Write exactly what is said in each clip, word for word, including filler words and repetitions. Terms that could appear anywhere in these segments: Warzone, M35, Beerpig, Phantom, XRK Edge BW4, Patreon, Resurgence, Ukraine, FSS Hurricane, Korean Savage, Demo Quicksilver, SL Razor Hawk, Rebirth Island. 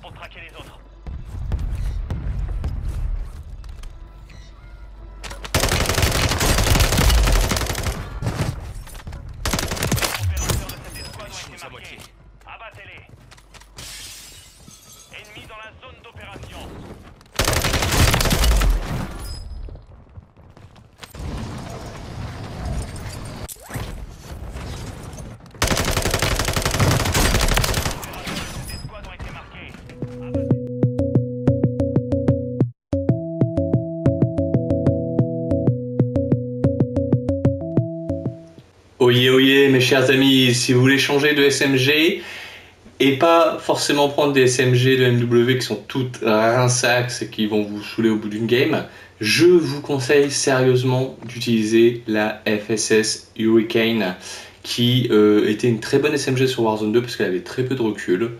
pour traquer les autres. Oyez, oyez, mes chers amis, si vous voulez changer de S M G et pas forcément prendre des S M G de M W qui sont toutes rinçaxes et qui vont vous saouler au bout d'une game, je vous conseille sérieusement d'utiliser la F S S Hurricane qui euh, était une très bonne S M G sur Warzone deux parce qu'elle avait très peu de recul.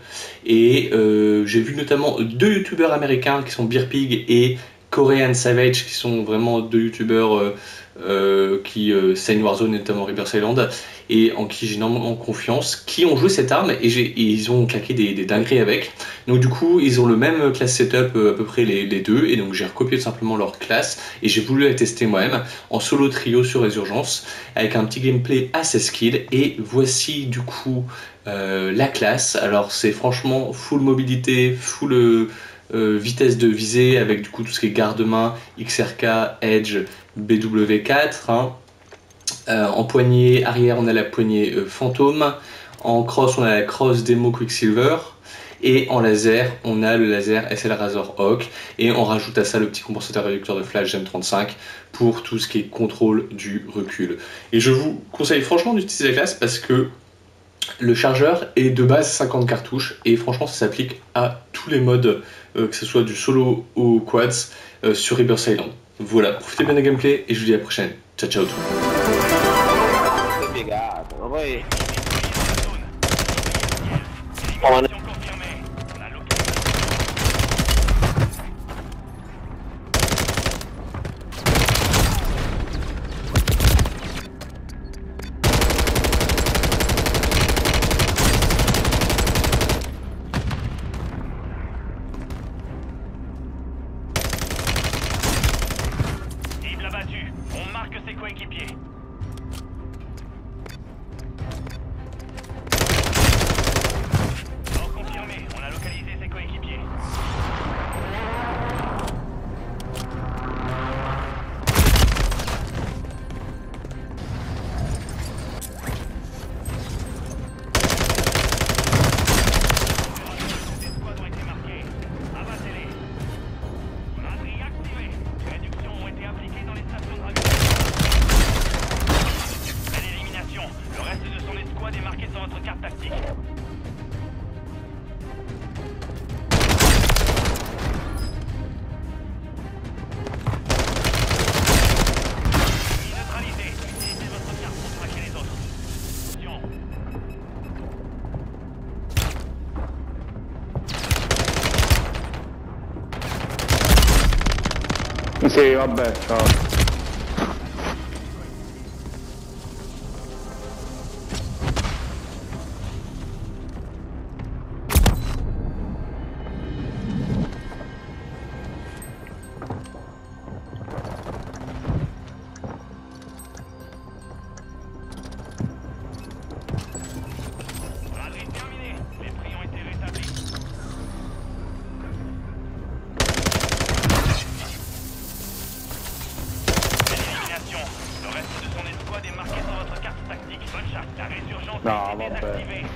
Et euh, j'ai vu notamment deux youtubeurs américains qui sont Beerpig et Korean Savage qui sont vraiment deux youtubeurs euh, Euh, qui euh, saignent Warzone, notamment Rebirth Island, et en qui j'ai énormément confiance, qui ont joué cette arme et, et ils ont claqué des, des dingueries avec. Donc du coup, ils ont le même class setup euh, à peu près les, les deux, et donc j'ai recopié tout simplement leur classe, et j'ai voulu la tester moi-même, en solo trio sur Resurgence, avec un petit gameplay assez skill, et voici du coup euh, la classe. Alors c'est franchement full mobilité, full... Euh, Euh, vitesse de visée avec du coup tout ce qui est garde-main, X R K, Edge, B W quatre, hein. Euh, en poignée arrière on a la poignée euh, Phantom, en cross on a la cross Demo Quicksilver et en laser on a le laser S L Razor Hawk et on rajoute à ça le petit compensateur réducteur de flash M trente-cinq pour tout ce qui est contrôle du recul. Et je vous conseille franchement d'utiliser la classe parce que le chargeur est de base cinquante cartouches et franchement ça s'applique à tous les modes, euh, que ce soit du solo ou quads, euh, sur Rebirth Island. Voilà, profitez bien des gameplays et je vous dis à la prochaine. Ciao ciao tout le monde. Sì, vabbè, ciao. Le reste de son escouade est marqué sur votre carte tactique. Bonne charte, la résurgence est désactivée.